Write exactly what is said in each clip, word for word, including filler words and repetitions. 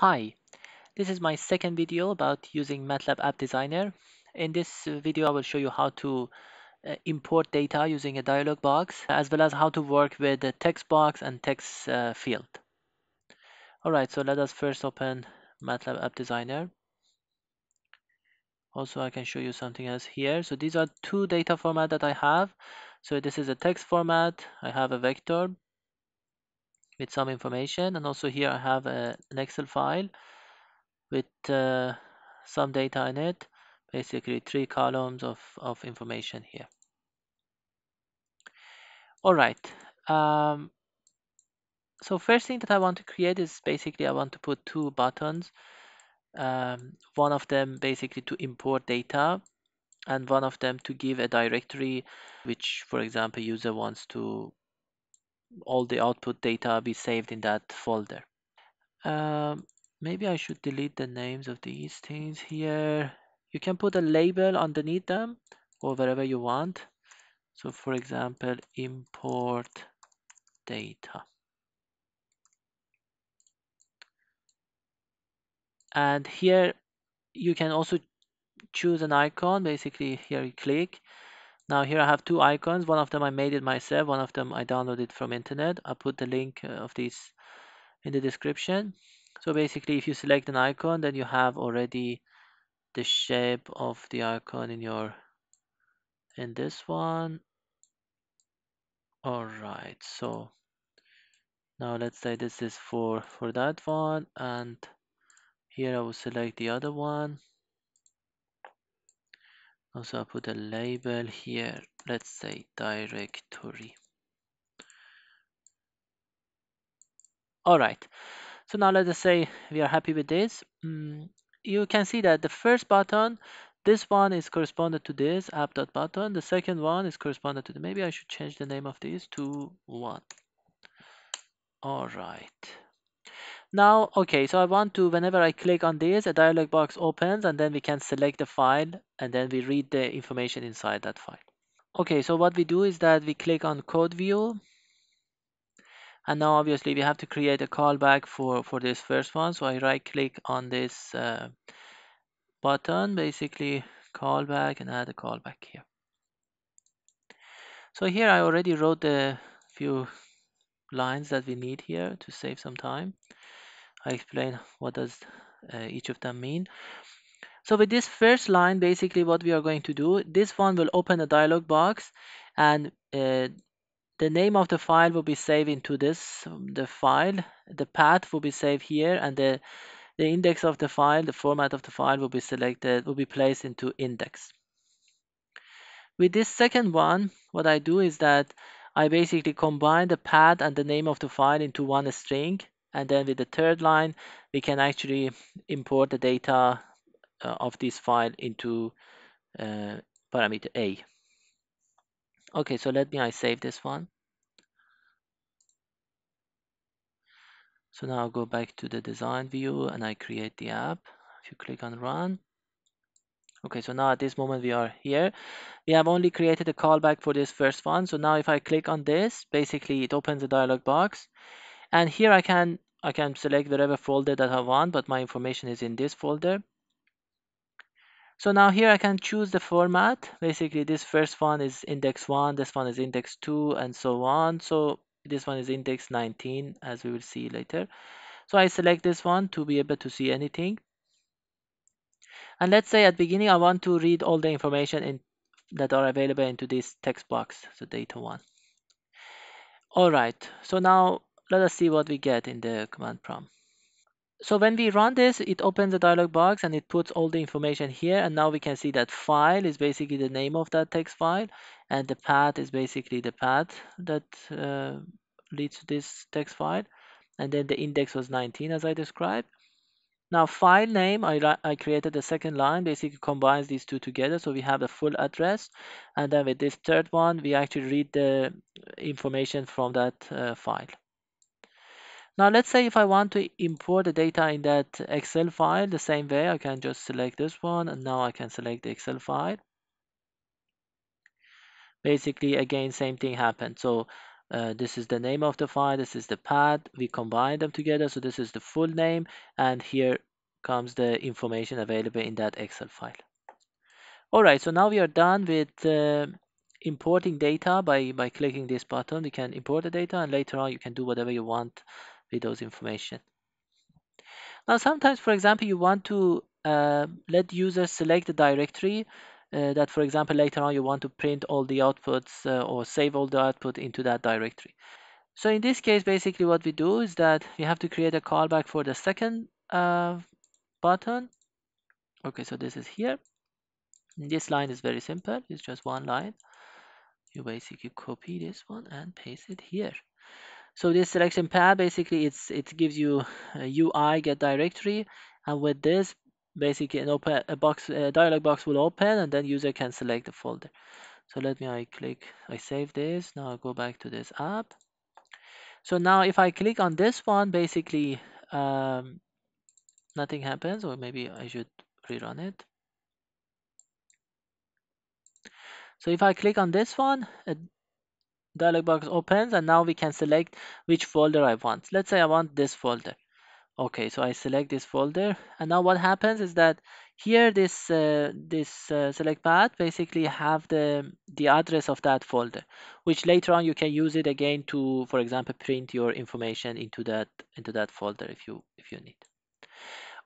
Hi, this is my second video about using MATLAB App Designer. In this video, I will show you how to uh, import data using a dialog box, as well as how to work with the text box and text uh, field. All right, so let us first open MATLAB App Designer. Also, I can show you something else here. So these are two data formats that I have. So this is a text format. I have a vector with some information, and also here I have a, an Excel file with uh, some data in it, basically three columns of, of information here. All right, um, so first thing that I want to create is basically I want to put two buttons, um, one of them basically to import data and one of them to give a directory which, for example, user wants to all the output data be saved in that folder. Um, maybe I should delete the names of these things here. You can put a label underneath them or wherever you want. So for example, import data. And here you can also choose an icon. Basically here you click. Now here I have two icons. One of them I made it myself, one of them I downloaded from internet. I put the link of these in the description. So basically if you select an icon, then you have already the shape of the icon in your in this one. All right, so now let's say this is for for that one, and here I will select the other one. Also, I put a label here, let's say directory. All right, so now let us say we are happy with this. Mm, you can see that the first button, this one is corresponded to this app.button. The second one is corresponded to the, maybe I should change the name of these to one. All right. Now, okay, so I want to, whenever I click on this, a dialog box opens, and then we can select the file, and then we read the information inside that file. Okay, so what we do is that we click on code view. And now obviously we have to create a callback for, for this first one. So I right click on this uh, button, basically callback, and add a callback here. So here I already wrote the few lines that we need here to save some time. I explain what does uh, each of them mean. So with this first line, basically what we are going to do, this one will open a dialog box, and uh, the name of the file will be saved into this, the file, the path will be saved here, and the, the index of the file, the format of the file will be selected, will be placed into index. With this second one, what I do is that I basically combine the path and the name of the file into one string, and then with the third line, we can actually import the data uh, of this file into uh, parameter A. Okay, so let me, I save this one. So now I'll go back to the design view and I create the app. If you click on run. Okay, so now at this moment we are here. We have only created a callback for this first one. So now if I click on this, basically it opens a dialog box. And here I can I can select whatever folder that I want, but my information is in this folder. So now here I can choose the format. Basically this first one is index one, this one is index two, and so on. So this one is index nineteen, as we will see later. So I select this one to be able to see anything. And let's say at the beginning, I want to read all the information in, that are available into this text box, so data one. All right, so now let us see what we get in the command prompt. So when we run this, it opens a dialog box and it puts all the information here. And now we can see that file is basically the name of that text file. And the path is basically the path that uh, leads to this text file. And then the index was nineteen, as I described. Now file name, I, I created the second line, basically combines these two together. So we have the full address. And then with this third one, we actually read the information from that uh, file. Now let's say if I want to import the data in that Excel file the same way, I can just select this one, and now I can select the Excel file. Basically, again, same thing happened. So Uh, this is the name of the file, this is the path. We combine them together, so this is the full name, and here comes the information available in that Excel file. Alright, so now we are done with uh, importing data by, by clicking this button. You can import the data, and later on you can do whatever you want with those information. Now sometimes, for example, you want to uh, let users select the directory uh, that, for example, later on you want to print all the outputs uh, or save all the output into that directory. So in this case, basically what we do is that we have to create a callback for the second uh, button. Okay, so this is here. This line is very simple, it's just one line. You basically copy this one and paste it here. So this selection path, basically it's it gives you a U I get directory, and with this basically an open a box a dialog box will open, and then user can select the folder. So let me I click I save this. Now I go back to this app. So now if I click on this one, basically um, nothing happens, or maybe I should rerun it. So if I click on this one, a dialog box opens, and now we can select which folder I want. Let's say I want this folder. Okay, so I select this folder, and now what happens is that here this uh, this uh, select path basically have the the address of that folder, which later on you can use it again to, for example, print your information into that into that folder if you if you need.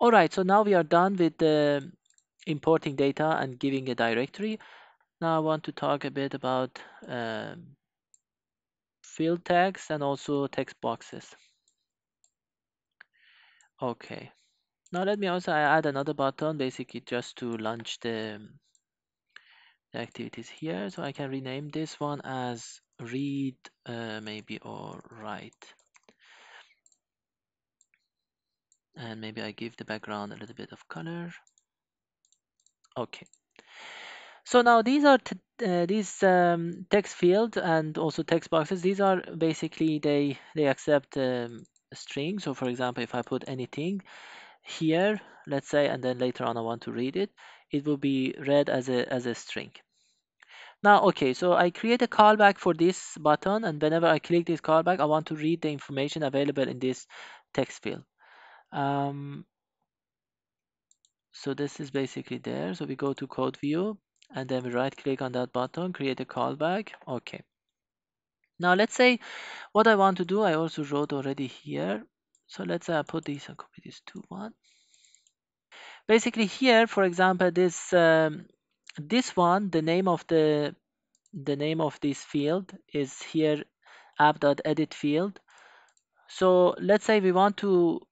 All right, so now we are done with the importing data and giving a directory. Now I want to talk a bit about um, field tags and also text boxes. Okay, now let me also add another button, basically just to launch the, the activities here. So I can rename this one as read uh, maybe, or write. And maybe I give the background a little bit of color. Okay. So now these are t uh, these um, text fields and also text boxes. These are basically they they accept um, strings. So for example, if I put anything here, let's say, and then later on I want to read it, it will be read as a as a string. Now, okay, so I create a callback for this button, and whenever I click this callback, I want to read the information available in this text field. Um, so this is basically there. So we go to code view, and then we right click on that button, create a callback. Okay, now let's say what I want to do, I also wrote already here. So let's say I put these and copy this to one. Basically here, for example, this um, this one, the name of the the name of this field is here app.edit field. So let's say we want to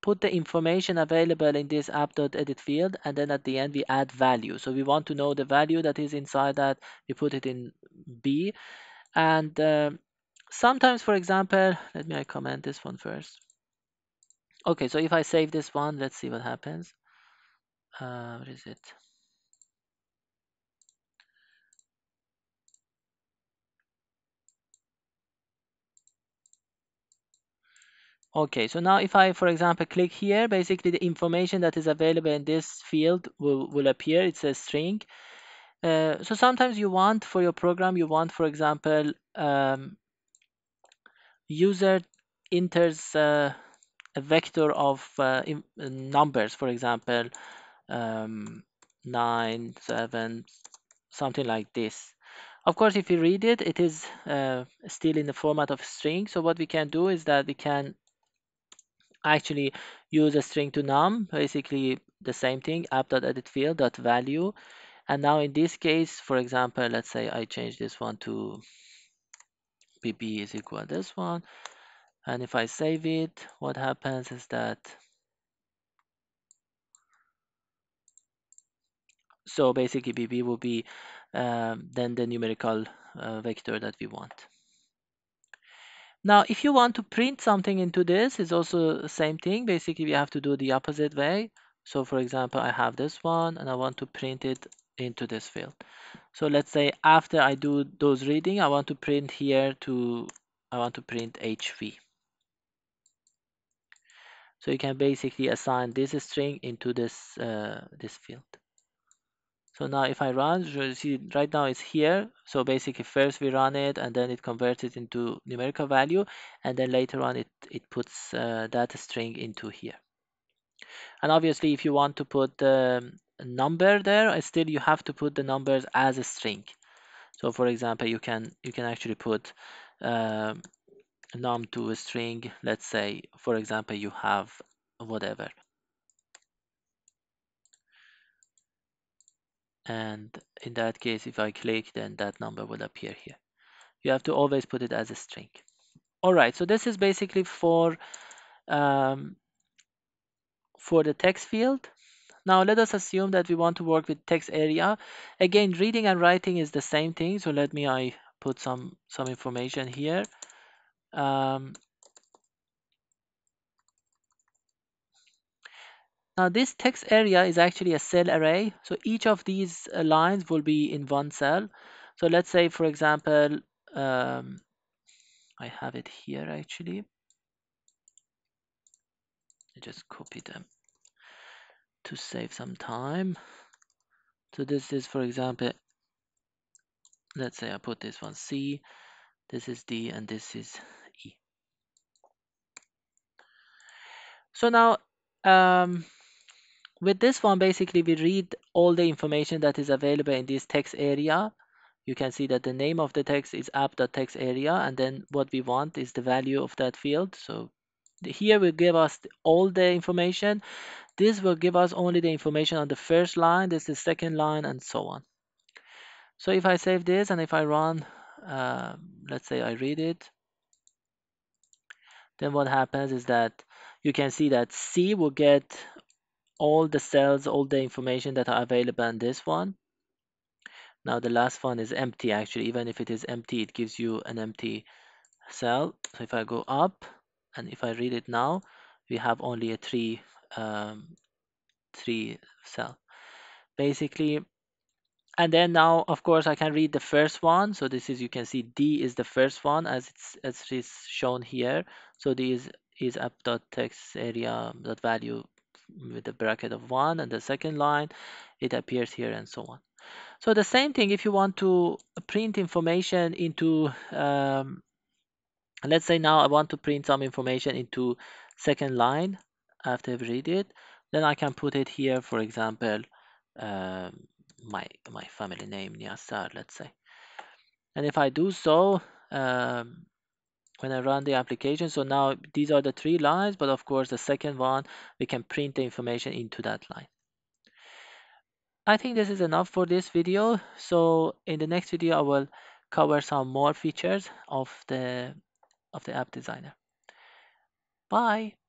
put the information available in this app.edit field, and then at the end we add value. So we want to know the value that is inside that. We put it in B, and uh, sometimes, for example, let me I comment this one first. Okay, so if I save this one, let's see what happens. Uh, what is it? Okay, so now if I, for example, click here, basically the information that is available in this field will, will appear. It's a string. Uh, so sometimes you want for your program, you want, for example, um, user enters uh, a vector of uh, in, uh, numbers, for example, um, nine, seven, something like this. Of course, if you read it, it is uh, still in the format of string. So what we can do is that we can actually use a string to num, basically the same thing, app.edit field dot value. And now in this case, for example, let's say I change this one to bb is equal to this one, and if I save it, what happens is that, so basically bb will be um, then the numerical uh, vector that we want. Now, if you want to print something into this, it's also the same thing. Basically, we have to do the opposite way. So, for example, I have this one, and I want to print it into this field. So let's say after I do those reading, I want to print here to, I want to print H V. So you can basically assign this string into this uh, this field. So now if I run, you see right now it's here. So basically first we run it and then it converts it into numerical value, and then later on it, it puts uh, that string into here. And obviously if you want to put the number there, still you have to put the numbers as a string. So for example, you can you can actually put uh, num to a string. Let's say for example you have whatever, and in that case if I click, then that number will appear here. You have to always put it as a string. All right, so this is basically for um, for the text field. Now let us assume that we want to work with text area. Again, reading and writing is the same thing, so let me I put some some information here. Um, now this text area is actually a cell array, so each of these lines will be in one cell. So let's say for example, um, I have it here actually. I just copy them to save some time. So this is for example, let's say I put this one C, this is D, and this is E. So now um, with this one basically we read all the information that is available in this text area. You can see that the name of the text is app.text area, and then what we want is the value of that field. So here will give us all the information. This will give us only the information on the first line, this is the second line, and so on. So if I save this and if I run, uh, let's say I read it, then what happens is that you can see that C will get all the cells, all the information that are available in this one. Now the last one is empty actually. Even if it is empty, it gives you an empty cell. So if I go up, and if I read it now, we have only a three, um, three cell, basically. And then now, of course, I can read the first one. So this is, you can see D is the first one as it's as it is shown here. So this is app.text area dot value with a bracket of one, and the second line, it appears here, and so on. So the same thing if you want to print information into. Um, Let's say now I want to print some information into second line after I read it. Then I can put it here, for example, uh, my my family name, Niasar, let's say. And if I do so, um, when I run the application, so now these are the three lines, but of course the second one, we can print the information into that line. I think this is enough for this video. So in the next video, I will cover some more features of the of the app designer. Bye.